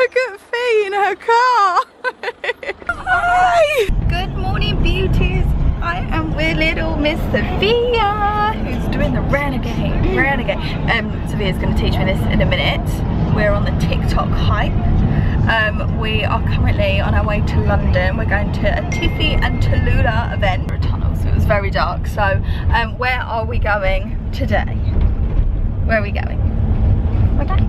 Look at Faye in her car. Hi! Good morning, beauties. I am with little Miss Sophia, who's doing the renegade. Sophia's going to teach me this in a minute. We're on the TikTok hype. We are currently on our way to London. We're going to a Tiffy and Tallulah event. We're in a tunnel, so it was very dark. So, where are we going today? Where are we going? We're going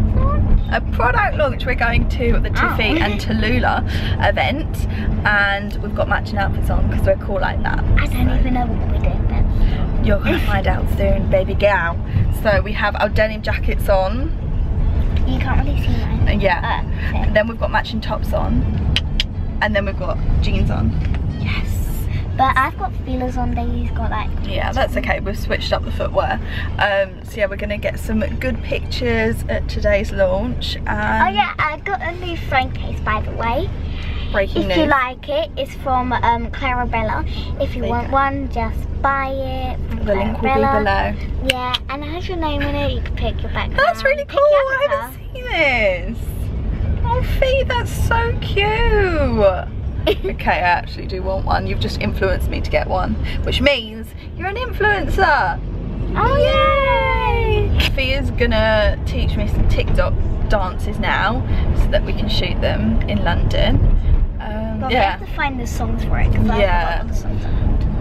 a product launch. We're going to the Tiffy and Tallulah event, and we've got matching outfits on because we're cool like that. I don't even know what we're doing then. You're gonna find out soon, baby gal. So we have our denim jackets on. You can't really see mine. Yeah. Oh, okay. And then we've got matching tops on, and then we've got jeans on. Yes. But I've got feelers on, they've got like... Yeah, that's okay, we've switched up the footwear. So yeah, we're going to get some good pictures at today's launch. And oh yeah, I got a new phone case, by the way. Breaking news. If you like it, it's from Clarabella. If you want one, just buy it from the link will be below. Yeah, and it has your name in it, you can pick your background. That's really cool, I haven't seen this. Oh Fee, that's so cute. Okay, I actually do want one. You've just influenced me to get one, which means you're an influencer. Oh yay! Sophia's gonna teach me some TikTok dances now, so that we can shoot them in London. But yeah, we have to find the songs for it. Yeah. I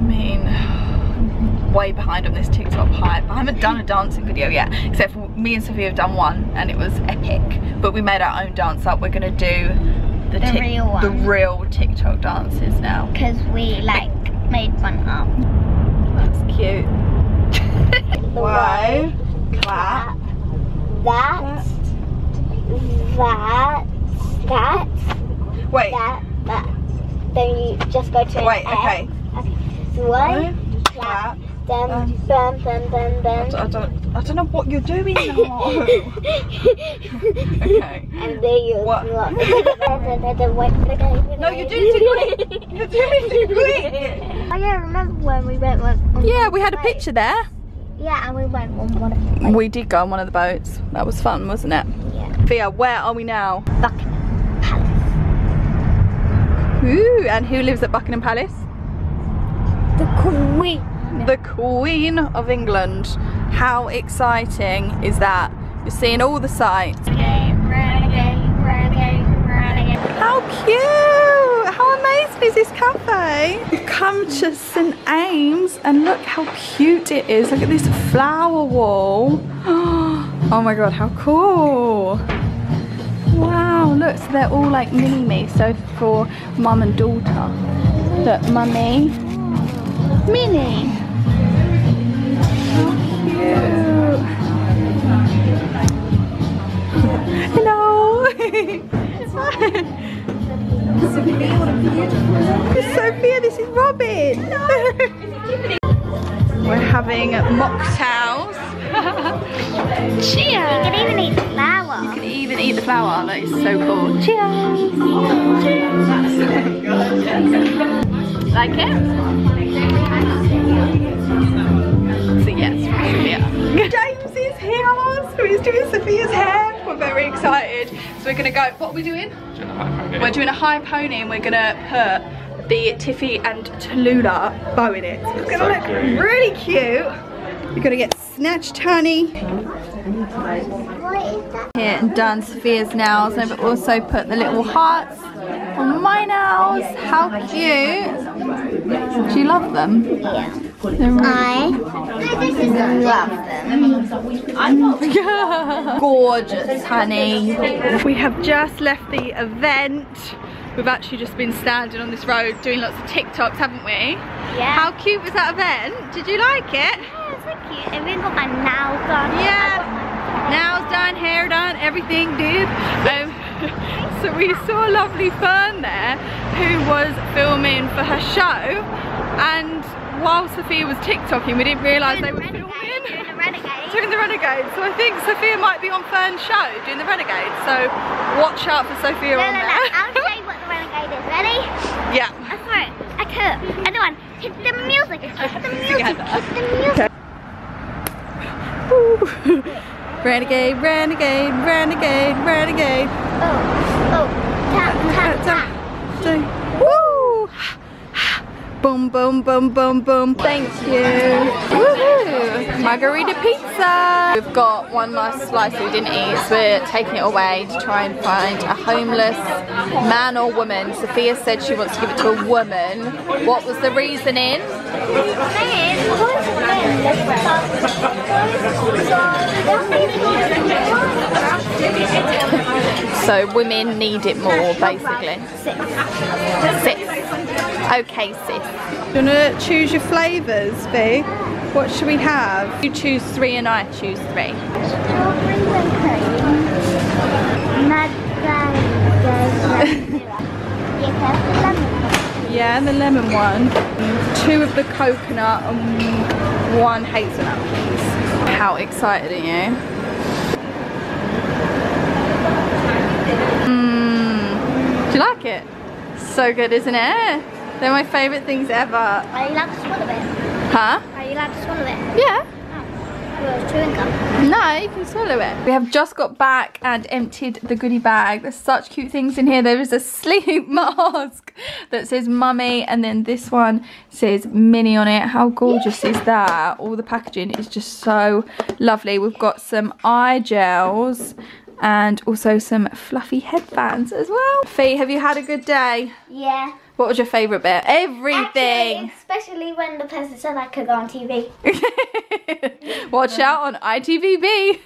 mean, I'm way behind on this TikTok hype. I haven't done a dancing video yet, except for me and Sophia have done one, and it was epic. But we made our own dance up. We're gonna do the real TikTok dances now. Because we like made one up. That's cute. Why? Clap. That. Wait. That. Then you just go to wait, okay. Okay. Why? Clap. I don't know what you're doing now. Okay. And then you what? No, you're doing too quick. You're doing too quick. Oh yeah, remember when we went on yeah, we had a picture there. Yeah, and we went on one of the boats. We did go on one of the boats. That was fun, wasn't it? Yeah. Fia, where are we now? Buckingham Palace. Ooh, and who lives at Buckingham Palace? The Queen. The Queen of England. How exciting is that? You're seeing all the sights. Renegade, renegade, renegade, renegade. How cute! How amazing is this cafe? We've come to St. James and look how cute it is. Look at this flower wall. Oh my god, how cool! Wow, look, so they're all like mini-me, so for mum and daughter. Look, mummy. Mini. Hello. Sophia, this is Robin. We're having mocktails. Cheers. You can even eat the flower. You can even eat the flower. That is so cool. Cheers. Like it? So yes, Sophia. James is here, so he's doing Sophia's hair. We're very excited. So we're gonna go, what are we doing? We're doing a high pony and we're gonna put the Tiffy and Tallulah bow in it. It's gonna look really cute. You're gonna get snatched, honey. Here and done Sophia's nails, and I've also put the little hearts on my nails. How cute! Do you love them? Yeah. Really I love them. Gorgeous, honey. We have just left the event. We've actually just been standing on this road doing lots of TikToks, haven't we? Yeah. How cute was that event? Did you like it? Yeah, it's so cute. And we got my nails done. Yeah. Nails done, hair done, everything, dude. So we saw lovely Fern there, who was filming for her show, and while Sophia was TikToking, we didn't realise they were filming. Doing the Renegade. So I think Sophia might be on Fern's show doing the Renegade. So watch out for Sophia on there. I'll show you what the Renegade is. Ready? Yeah. I saw it. I could. Another one. Hit the music. Hit the music. Hit the music. Renegade, renegade, renegade, renegade. Oh. Oh, tap, tap, tap. Woo! Boom, boom, boom, boom, boom. Thank you. Woohoo! Margarita pizza. We've got one last slice that we didn't eat, so we're taking it away to try and find a homeless man or woman. Sophia said she wants to give it to a woman. What was the reasoning? So women need it more, basically. Six. Okay, sis. Do you want to choose your flavours, Bea? What should we have? You choose three and I choose three. Yeah, the lemon one. Two of the coconut and one hazelnut, please. How excited are you? Do you like it? So good, isn't it? They're my favourite things ever. Are you allowed to swallow it? Huh? Are you allowed to swallow it? Yeah. No, you can swallow it. We have just got back and emptied the goodie bag. There's such cute things in here. There is a sleep mask that says mummy, and then this one says Minnie on it. How gorgeous is that? All the packaging is just so lovely. We've got some eye gels and also some fluffy headbands as well. Fee, have you had a good day? Yeah. What was your favourite bit? Everything! Actually, especially when the person said I could go on TV. Watch out on ITVB!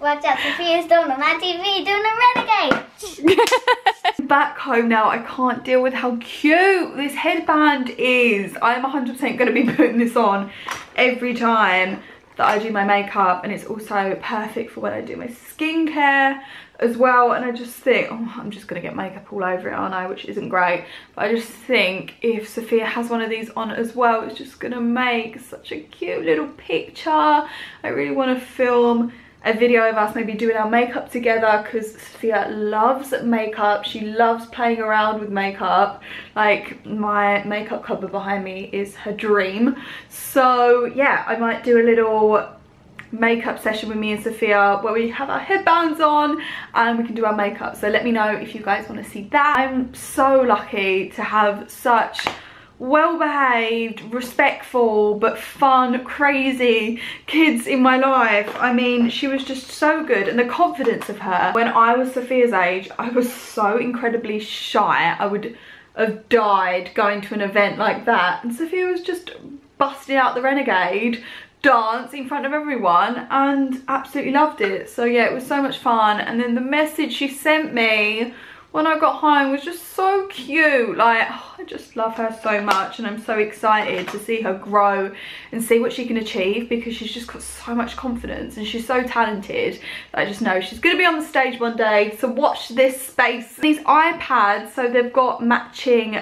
Watch out, Sophia's doing on ITV, doing a renegade! Back home now, I can't deal with how cute this headband is. I'm 100% going to be putting this on every time that I do my makeup, and it's also perfect for when I do my skincare as well. And I just think, oh, I'm just gonna get makeup all over it, aren't I? Which isn't great, but I just think if Sophia has one of these on as well, it's just gonna make such a cute little picture. I really want to film a video of us maybe doing our makeup together, because Sophia loves makeup. She loves playing around with makeup. Like, my makeup cupboard behind me is her dream. So yeah, I might do a little makeup session with me and Sophia where we have our headbands on and we can do our makeup. So let me know if you guys want to see that. I'm so lucky to have such well-behaved, respectful, but fun, crazy kids in my life. I mean, she was just so good, and the confidence of her. When I was Sophia's age, I was so incredibly shy. I would have died going to an event like that. And Sophia was just busting out the renegade dance in front of everyone and absolutely loved it. So yeah, it was so much fun. And then the message she sent me when I got home was just so cute. Like, oh, I just love her so much, and I'm so excited to see her grow and see what she can achieve, because she's just got so much confidence and she's so talented. I just know she's gonna be on the stage one day, so watch this space. These iPads, so they've got matching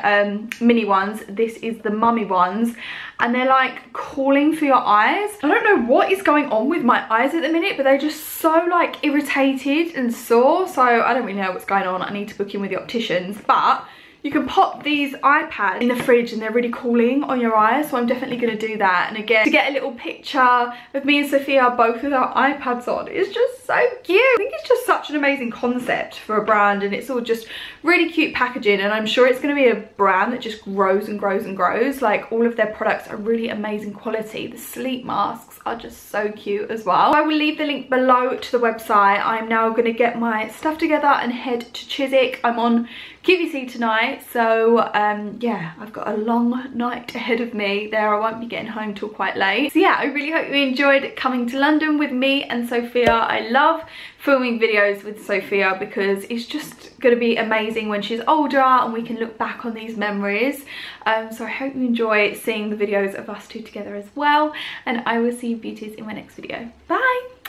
mini ones. This is the mummy ones, and they're like calling for your eyes. I don't know what is going on with my eyes at the minute, but they're just so like irritated and sore, so I don't really know what's going on. I need to in with the opticians, but you can pop these iPads in the fridge and they're really cooling on your eyes, so I'm definitely going to do that. And again, to get a little picture of me and Sophia both with our iPads on is just so cute. I think it's just such an amazing concept for a brand, and it's all just really cute packaging, and I'm sure it's going to be a brand that just grows and grows and grows. Like, all of their products are really amazing quality. The sleep masks are just so cute as well. I will leave the link below to the website. I'm now going to get my stuff together and head to Chiswick. I'm on QVC tonight. So yeah, I've got a long night ahead of me there. I won't be getting home till quite late. So yeah, I really hope you enjoyed coming to London with me and Sophia. I love filming videos with Sophia because it's just going to be amazing when she's older and we can look back on these memories. So I hope you enjoy seeing the videos of us two together as well, and I will see you beauties in my next video. Bye!